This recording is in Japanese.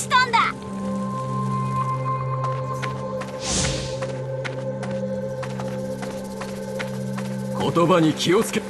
したんだ。言葉に気をつけ。